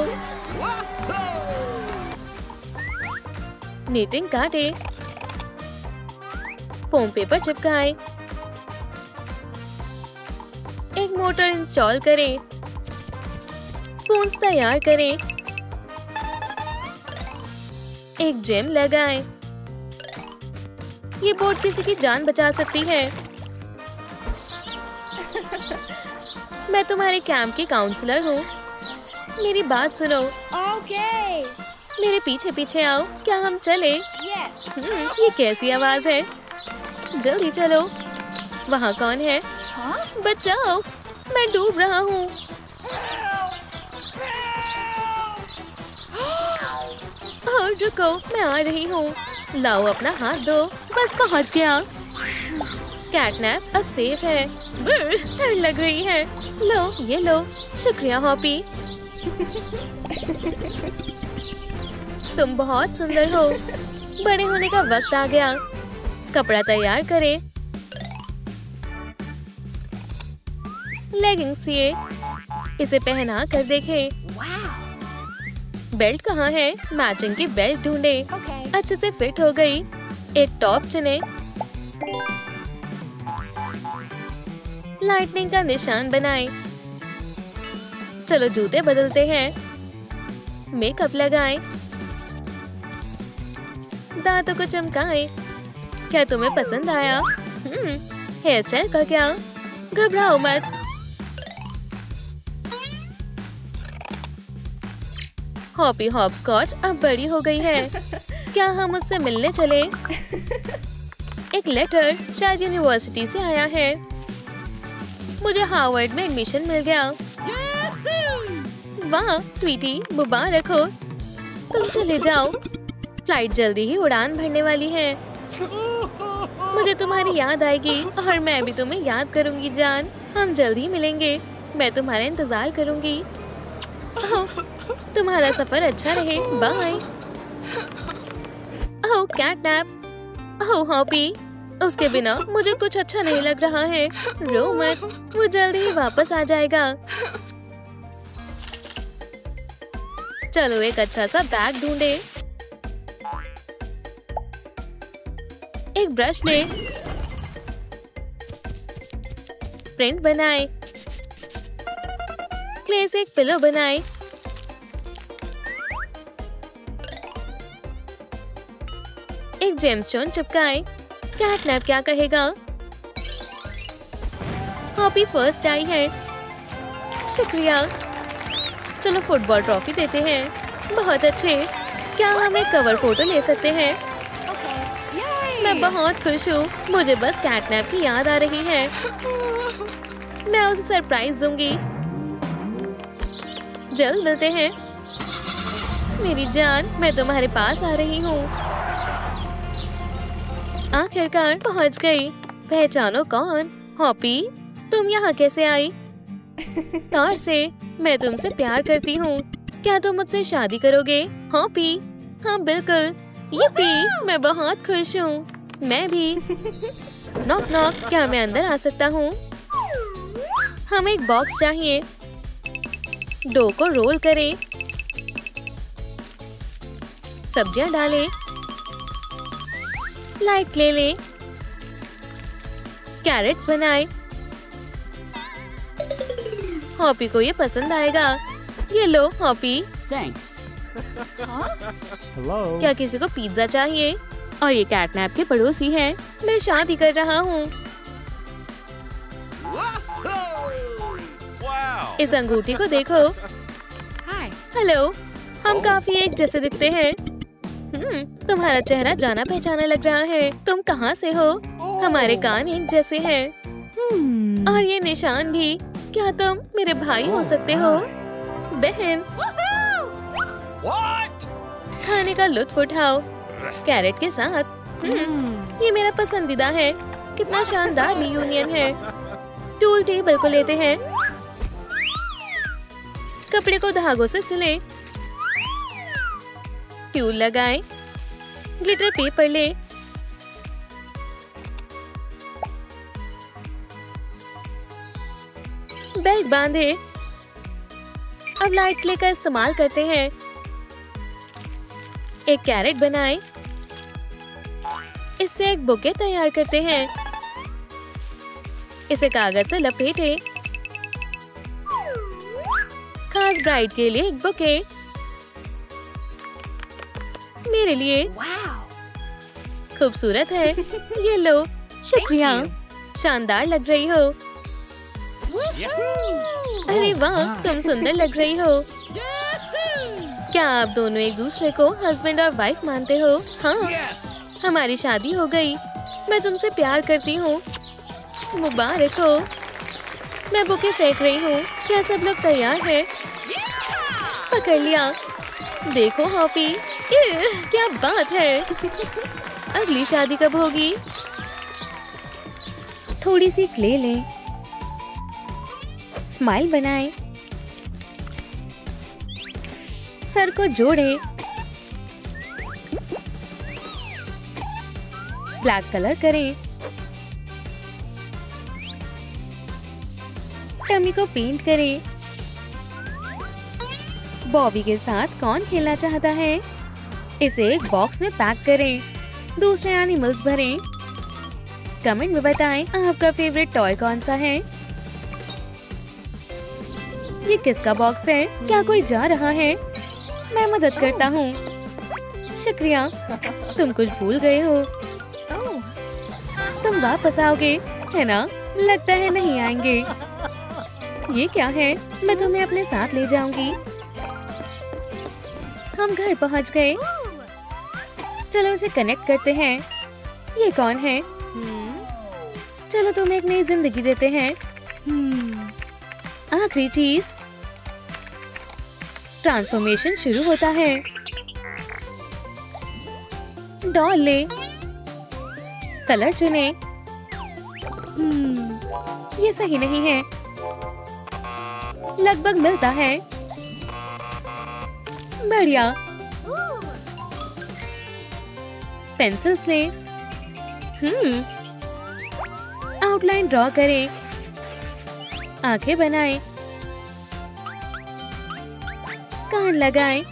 नीटिंग काटे, फोम पेपर चिपकाए, एक मोटर इंस्टॉल करें, स्पून्स तैयार करें, एक जेम लगाएं। ये बोर्ड किसी की जान बचा सकती है। मैं तुम्हारे कैंप की काउंसलर हूँ। मेरी बात सुनो। ओके। मेरे पीछे पीछे आओ। क्या हम चले? यस। ये कैसी आवाज है? जल्दी चलो। वहाँ कौन है? हाँ? बचाओ, मैं डूब रहा हूँ। और रुको, मैं आ रही हूँ। लाओ अपना हाथ दो। बस पहुँच गया। कैटनैप अब सेफ है। डर लग रही है। लो, ये लो। शुक्रिया हॉपी। तुम बहुत सुंदर हो। बड़े होने का वक्त आ गया। कपड़ा तैयार करें, लेगिंग्स सिए, इसे पहना कर देखें। बेल्ट कहाँ है? मैचिंग की बेल्ट ढूंढे। okay. अच्छे से फिट हो गई। एक टॉप चुने, लाइटनिंग का निशान बनाए। चलो जूते बदलते हैं। मेकअप लगाएं, दांतों को चमकाएं। क्या तुम्हें पसंद आया? हेयर स्टाइल का क्या? घबराओ मत। हॉपी हॉपस्कॉच अब बड़ी हो गई है। क्या हम उससे मिलने चले? एक लेटर शायद यूनिवर्सिटी से आया है। मुझे हार्वर्ड में एडमिशन मिल गया। वाह स्वीटी, मुबारक हो। तुम चले जाओ, फ्लाइट जल्दी ही उड़ान भरने वाली है। मुझे तुम्हारी याद आएगी और मैं भी तुम्हें याद करूंगी जान। हम जल्दी मिलेंगे। मैं तुम्हारा इंतजार करूंगी। तुम्हारा सफर अच्छा रहे। Bye. Oh Catnap. Oh Hoppy, उसके बिना मुझे कुछ अच्छा नहीं लग रहा है। रो मत, वो जल्दी ही वापस आ जाएगा। चलो एक अच्छा सा बैग ढूंढे, एक ब्रश ले, प्रिंट बनाए, क्ले से एक पिलो बनाए, एक जेमस्टोन चिपकाए। कैटनैप क्या कहेगा? हॉपी फर्स्ट आई है। शुक्रिया। चलो फुटबॉल ट्रॉफी देते हैं। बहुत अच्छे। क्या हम एक कवर फोटो ले सकते हैं? मैं बहुत खुश हूँ। मुझे बस कैटनैप की याद आ रही है। मैं उसे सरप्राइज दूंगी। जल्द मिलते हैं। मेरी जान, मैं तुम्हारे पास आ रही हूँ। आखिरकार पहुँच गई। पहचानो कौन। हॉपी, तुम यहाँ कैसे आई? तार से। मैं तुमसे प्यार करती हूँ। क्या तुम मुझसे शादी करोगे? हॉपी, हाँ बिल्कुल। यप्पी, मैं बहुत खुश हूँ। मैं भी। नॉक नॉक, क्या मैं अंदर आ सकता हूँ? हमें एक बॉक्स चाहिए। डो को रोल करें, सब्जियाँ डालें, लाइट ले लें, कैरेट्स बनाए। हॉपी को ये पसंद आएगा। ये लो हॉपी। थैंक्स। हेलो। क्या किसी को पिज्जा चाहिए? और ये कैटनैप के पड़ोसी हैं। मैं शादी कर रहा हूँ। इस अंगूठी को देखो। हेलो, हम काफी एक जैसे दिखते हैं। तुम्हारा चेहरा जाना पहचाना लग रहा है। तुम कहाँ से हो? हमारे कान एक जैसे हैं। और ये निशान भी। क्या तुम मेरे भाई हो सकते हो? बहन। What? खाने का लुत्फ उठाओ, कैरेट के साथ। hmm. ये मेरा पसंदीदा है। कितना शानदार रियूनियन है। टूल टेबल को लेते हैं, कपड़े को धागों से सिले, ट्यूल लगाएं, ग्लिटर पेपर ले, बेल्ट बांधे। अब लाइट क्ले का इस्तेमाल करते हैं। एक कैरेट बनाएं, इससे एक बुके तैयार करते हैं। इसे कागज से लपेटें, खास ब्राइड के लिए एक बुके, मेरे लिए। खूबसूरत है, ये लो, शुक्रिया, शानदार लग रही हो। अरे वाह, तुम सुंदर लग रही हो। क्या आप दोनों एक दूसरे को हस्बैंड और वाइफ मानते हो? हाँ, हमारी शादी हो गई। मैं तुमसे प्यार करती हूँ। मुबारक हो। मैं बुके फेंक रही हूँ। क्या सब लोग तैयार हैं? पकड़ लिया। देखो हॉपी, क्या बात है। अगली शादी कब होगी? थोड़ी सी क्ले लें, स्माइल बनाएं, सर को जोड़ें, ब्लैक कलर करें, टमी को पेंट करें। बॉबी के साथ कौन खेलना चाहता है? इसे एक बॉक्स में पैक करें, दूसरे एनिमल्स भरें। कमेंट में बताएं आपका फेवरेट टॉय कौन सा है। ये किसका बॉक्स है? क्या कोई जा रहा है? मैं मदद करता हूँ। शुक्रिया, तुम कुछ भूल गए हो। तुम वापस आओगे है ना? लगता है नहीं आएंगे। ये क्या है? मैं तुम्हें अपने साथ ले जाऊंगी। हम घर पहुँच गए। चलो इसे कनेक्ट करते हैं। ये कौन है? चलो तुम्हें एक नई जिंदगी देते हैं। आखिरी चीज, ट्रांसफॉर्मेशन शुरू होता है। डॉल ले, कलर चुने। ये सही नहीं है, लगभग मिलता है। बढ़िया। पेंसिल्स ले, आउटलाइन ड्रॉ करें, आंखें बनाएं, कान लगाएं।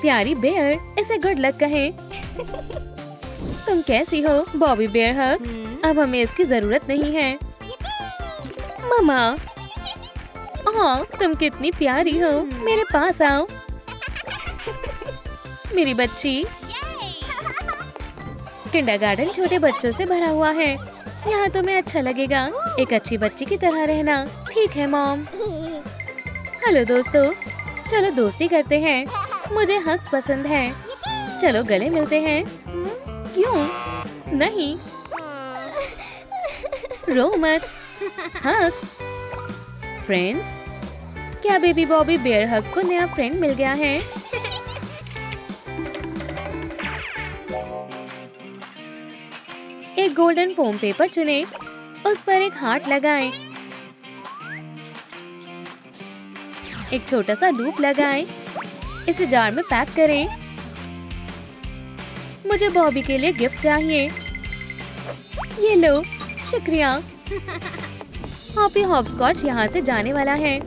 प्यारी बेयर, इसे गुड लक कहें। तुम कैसी हो बॉबी बेयरहग? अब हमें इसकी जरूरत नहीं है। मामा, हाँ, तुम कितनी प्यारी हो। मेरे पास आओ मेरी बच्ची। किंडरगार्टन छोटे बच्चों से भरा हुआ है। यहाँ तुम्हें अच्छा लगेगा, एक अच्छी बच्ची की तरह रहना। ठीक है मॉम। हेलो दोस्तों, चलो दोस्ती करते हैं। मुझे हग्स पसंद है। चलो गले मिलते हैं। क्यों नहीं? रो मत। हग्स। फ्रेंड्स, क्या बेबी बॉबी बेयरहग को नया फ्रेंड मिल गया है? एक गोल्डन फोम पेपर चुनें, उस पर एक हार्ट लगाएं, एक छोटा सा लूप लगाएं, इसे जार में पैक करें। मुझे बॉबी के लिए गिफ्ट चाहिए। ये लो, शुक्रिया। हॉपी हॉपस्कॉच यहाँ से जाने वाला है।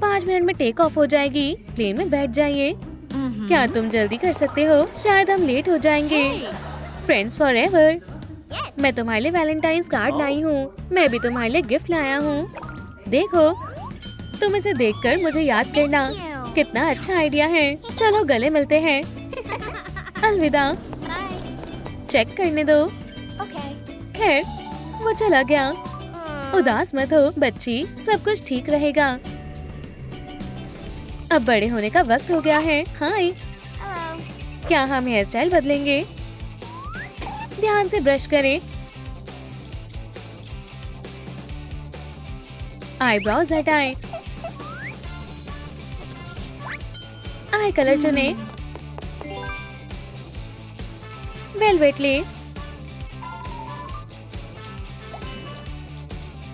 पाँच मिनट में टेक ऑफ हो जाएगी। प्लेन में बैठ जाइए। क्या तुम जल्दी कर सकते हो? शायद हम लेट हो जाएंगे। Friends forever. मैं तुम्हारे लिए वैलेंटाइंस कार्ड लाई हूँ। मैं भी तुम्हारे लिए गिफ्ट लाया हूँ। देखो, तुम इसे देखकर मुझे याद करना। कितना अच्छा आइडिया है। चलो गले मिलते हैं। अलविदा। चेक करने दो। खैर, वो चला गया। उदास मत हो बच्ची, सब कुछ ठीक रहेगा। अब बड़े होने का वक्त हो गया है। हाय, क्या हम हेयर स्टाइल बदलेंगे? ध्यान से ब्रश करें, आईब्राउज हटाएं, आई कलर चुनें, वेलवेट ले।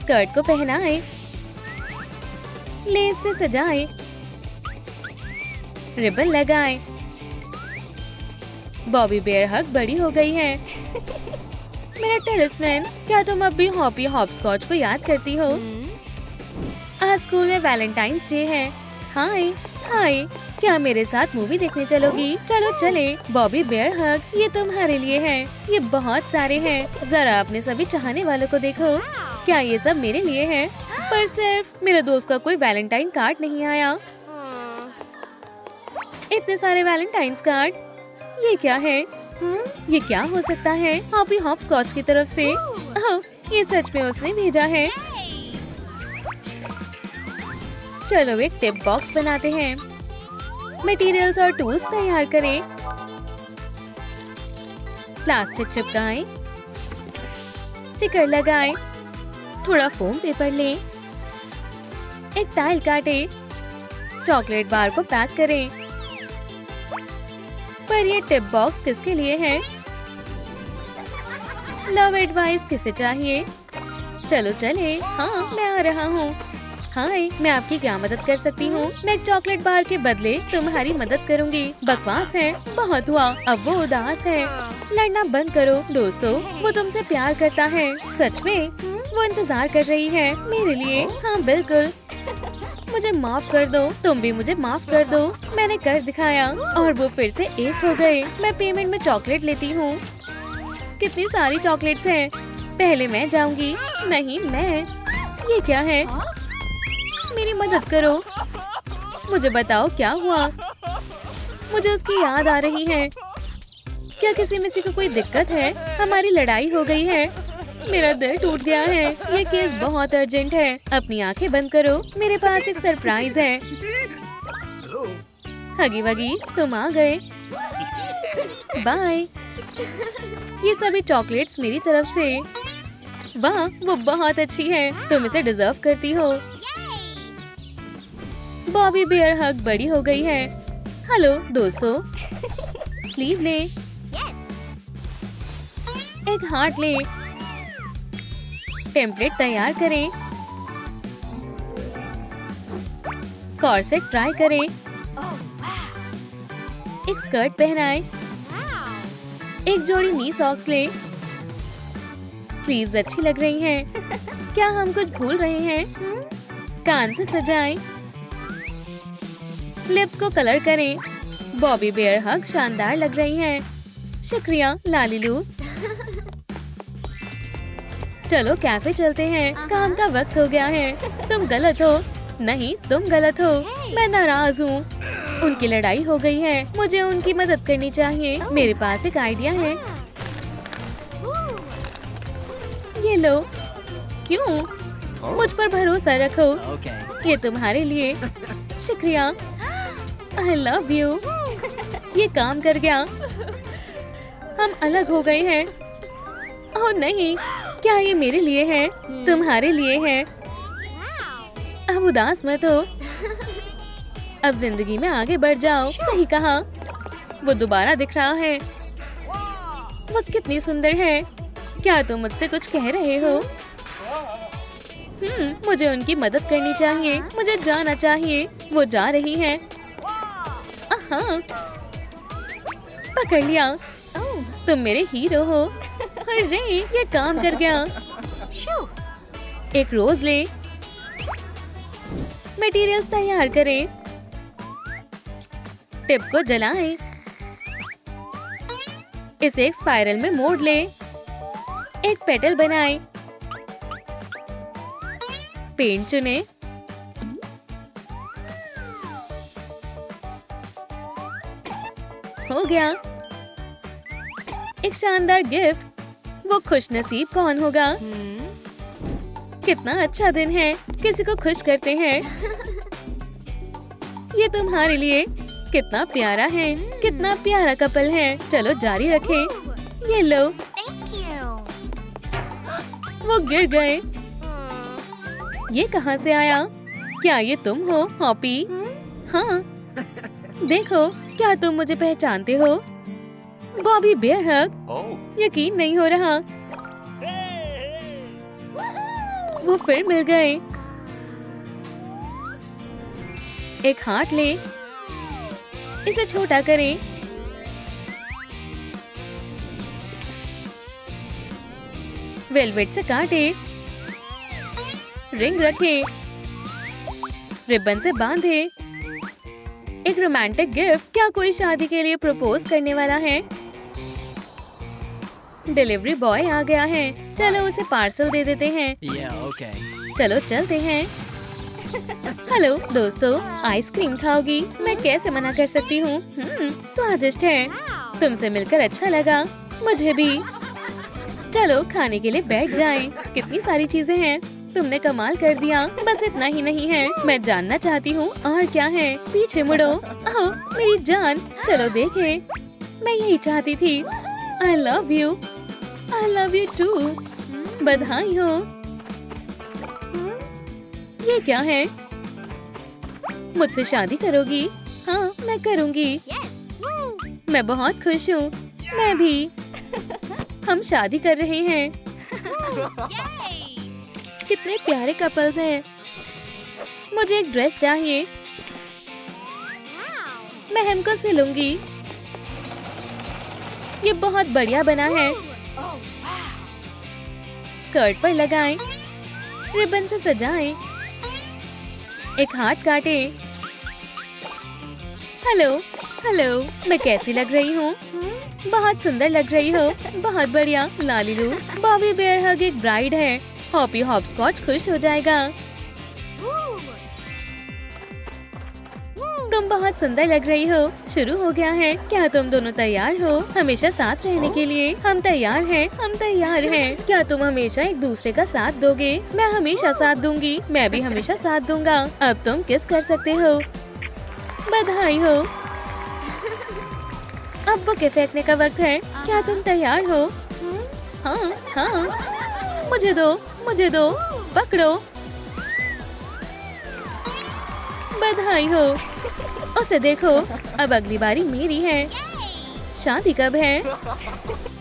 स्कर्ट को पहनाए, लेस से सजाए, रिबन लगाए। बॉबी बेयरहग बड़ी हो गई है। मेरा टेरिसमैन, क्या तुम अब भी हॉपी हॉपस्कॉच को याद करती हो? आज स्कूल में वैलेंटाइंस डे है। हाय हाय, क्या मेरे साथ मूवी देखने चलोगी? चलो चले। बॉबी बेयरहग, ये तुम्हारे लिए है। ये बहुत सारे हैं। जरा अपने सभी चाहने वालों को देखो। क्या ये सब मेरे लिए है? पर सिर्फ मेरे दोस्त का कोई वैलेंटाइन कार्ड नहीं आया। इतने सारे वैलेंटाइंस कार्ड, ये क्या है? ये क्या हो सकता है? हॉपी हॉपस्कॉच की तरफ से। ओह, ये सच में उसने भेजा है। चलो एक टिप बॉक्स बनाते हैं। मटेरियल्स और टूल्स तैयार करें। प्लास्टिक चिपकाएं, स्टिकर लगाएं, थोड़ा फोम पेपर लें, एक टाइल काटे, चॉकलेट बार को पैक करें। पर ये टिप बॉक्स किसके लिए है? लव एडवाइस किसे चाहिए? चलो चले। हाँ, मैं आ रहा हूँ। हाय, मैं आपकी क्या मदद कर सकती हूँ? मैं चॉकलेट बार के बदले तुम्हारी मदद करूँगी। बकवास है, बहुत हुआ। अब वो उदास है। लड़ना बंद करो दोस्तों, वो तुमसे प्यार करता है। सच में? वो इंतजार कर रही है मेरे लिए। हाँ बिल्कुल, मुझे माफ कर दो। तुम भी मुझे माफ कर दो। मैंने कर दिखाया और वो फिर से एक हो गए। मैं पेमेंट में चॉकलेट लेती हूँ। कितनी सारी चॉकलेट्स हैं। पहले मैं जाऊँगी। नहीं मैं। ये क्या है? मेरी मदद करो, मुझे बताओ क्या हुआ। मुझे उसकी याद आ रही है। क्या किसी में से कोई दिक्कत है? हमारी लड़ाई हो गई है। मेरा दिल टूट गया है। ये केस बहुत अर्जेंट है। अपनी आंखें बंद करो, मेरे पास एक सरप्राइज है। हगी वगी, तुम आ गए। बाय। ये सभी चॉकलेट्स मेरी तरफ से। वाह, वो बहुत अच्छी है। तुम इसे डिजर्व करती हो। बॉबी बेयरहग बड़ी हो गई है। हेलो दोस्तों, स्लीव ले, एक हार्ट ले, टेम्पलेट तैयार करें, कॉर्सेट ट्राई करें, एक स्कर्ट पहनाएं, एक जोड़ी नी सॉक्स लें, स्लीव्स अच्छी लग रही हैं। क्या हम कुछ भूल रहे हैं? कान से सजाएं, लिप्स को कलर करें। बॉबी बेयरहग शानदार लग रही हैं। शुक्रिया लालीलू। चलो कैफे चलते हैं, काम का वक्त हो गया है। तुम गलत हो। नहीं, तुम गलत हो। मैं नाराज हूँ। उनकी लड़ाई हो गई है। मुझे उनकी मदद करनी चाहिए। मेरे पास एक आइडिया है। ये लो। क्यों? मुझ पर भरोसा रखो। ये तुम्हारे लिए। शुक्रिया। I love you. ये काम कर गया। हम अलग हो गए हैं। ओह नहीं, क्या ये मेरे लिए है? तुम्हारे लिए है। अब उदास मत हो। अब जिंदगी में आगे बढ़ जाओ। सही कहा। वो दोबारा दिख रहा है। वो कितनी सुंदर है। क्या तुम मुझसे कुछ कह रहे हो? हम्म, मुझे उनकी मदद करनी चाहिए। मुझे जाना चाहिए। वो जा रही है। हाँ, पकड़ लिया। तुम मेरे हीरो हो। अरे, ये काम कर गया। एक रोज ले, मटेरियल्स तैयार करें, टिप को जलाएं, इसे एक स्पाइरल में मोड़ ले, एक पेटल बनाएं, पेंट चुनें, हो गया। एक शानदार गिफ्ट। वो खुशनसीब कौन होगा? hmm. कितना अच्छा दिन है। किसी को खुश करते हैं। ये तुम्हारे लिए। कितना प्यारा है। hmm. कितना प्यारा कपल है। चलो जारी रखें। oh. ये लो। Thank you. वो गिर गए। oh. ये कहाँ से आया? क्या ये तुम हो हॉपी? hmm? हाँ। देखो, क्या तुम मुझे पहचानते हो? बॉबी बेयरहग, यकीन नहीं हो रहा, वो फिर मिल गए। एक हाथ ले, इसे छोटा करें। वेलवेट से काटे, रिंग रखे, रिबन से बांधे। एक रोमांटिक गिफ्ट। क्या कोई शादी के लिए प्रपोज करने वाला है? डिलीवरी बॉय आ गया है, चलो उसे पार्सल दे देते हैं। yeah, okay. चलो चलते हैं। हेलो दोस्तों, आइसक्रीम खाओगी? मैं कैसे मना कर सकती हूँ। स्वादिष्ट है, तुमसे मिलकर अच्छा लगा। मुझे भी। चलो खाने के लिए बैठ जाएं। कितनी सारी चीजें हैं, तुमने कमाल कर दिया। बस इतना ही नहीं है, मैं जानना चाहती हूँ और क्या है। पीछे मुड़ो। ओह मेरी जान, चलो देखें। मैं यही चाहती थी। I love you. I love you too. बधाई हो। ये क्या है? मुझसे शादी करोगी? हाँ मैं करूँगी। मैं बहुत खुश हूँ। मैं भी। हम शादी कर रहे हैं। कितने प्यारे कपल्स हैं। मुझे एक ड्रेस चाहिए। मैं हम को सिलूंगी। ये बहुत बढ़िया बना है। स्कर्ट पर लगाएं, रिबन से सजाएं, एक हाथ काटे। हेलो हेलो, मैं कैसी लग रही हूँ? बहुत सुंदर लग रही हो। बहुत बढ़िया लालीलू। बॉबी बेयरहग एक ब्राइड है। हॉपी हॉपस्कॉच खुश हो जाएगा। तुम बहुत सुंदर लग रही हो। शुरू हो गया है। क्या तुम दोनों तैयार हो हमेशा साथ रहने के लिए? हम तैयार हैं, हम तैयार हैं। क्या तुम हमेशा एक दूसरे का साथ दोगे? मैं हमेशा साथ दूंगी। मैं भी हमेशा साथ दूंगा। अब तुम किस कर सकते हो। बधाई हो। अब बुके फेंकने का वक्त है। क्या तुम तैयार हो? हाँ हाँ। मुझे दो, मुझे दो, पकड़ो। बधाई हो। उसे देखो, अब अगली बारी मेरी है। शादी कब है?